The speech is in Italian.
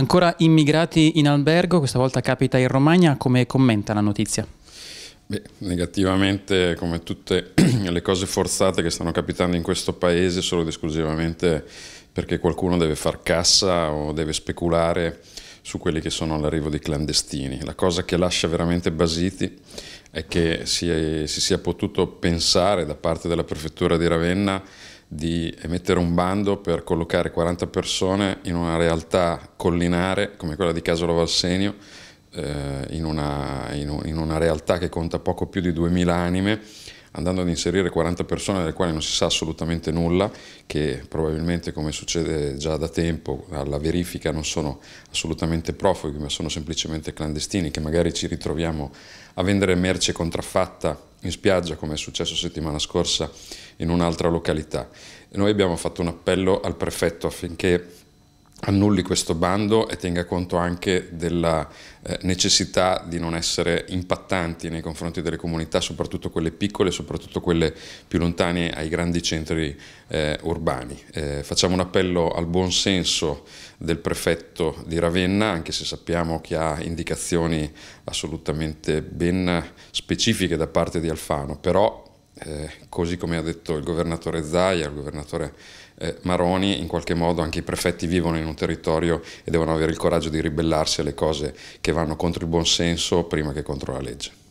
Ancora immigrati in albergo, questa volta capita in Romagna. Come commenta la notizia? Beh, negativamente, come tutte le cose forzate che stanno capitando in questo paese, solo ed esclusivamente perché qualcuno deve far cassa o deve speculare su quelli che sono all'arrivo dei clandestini. La cosa che lascia veramente basiti è che si sia potuto pensare da parte della prefettura di Ravenna di emettere un bando per collocare 40 persone in una realtà collinare come quella di Casola Valsenio, in una realtà che conta poco più di 2000 anime, andando ad inserire 40 persone delle quali non si sa assolutamente nulla, che probabilmente, come succede già da tempo, alla verifica non sono assolutamente profughi, ma sono semplicemente clandestini, che magari ci ritroviamo a vendere merce contraffatta in spiaggia, come è successo settimana scorsa in un'altra località. Noi abbiamo fatto un appello al prefetto affinché annulli questo bando e tenga conto anche della necessità di non essere impattanti nei confronti delle comunità, soprattutto quelle piccole, soprattutto quelle più lontane ai grandi centri urbani. Facciamo un appello al buon senso del prefetto di Ravenna, anche se sappiamo che ha indicazioni assolutamente ben specifiche da parte di Alfano, però così come ha detto il governatore Zaia, il governatore Maroni, in qualche modo anche i prefetti vivono in un territorio e devono avere il coraggio di ribellarsi alle cose che vanno contro il buonsenso prima che contro la legge.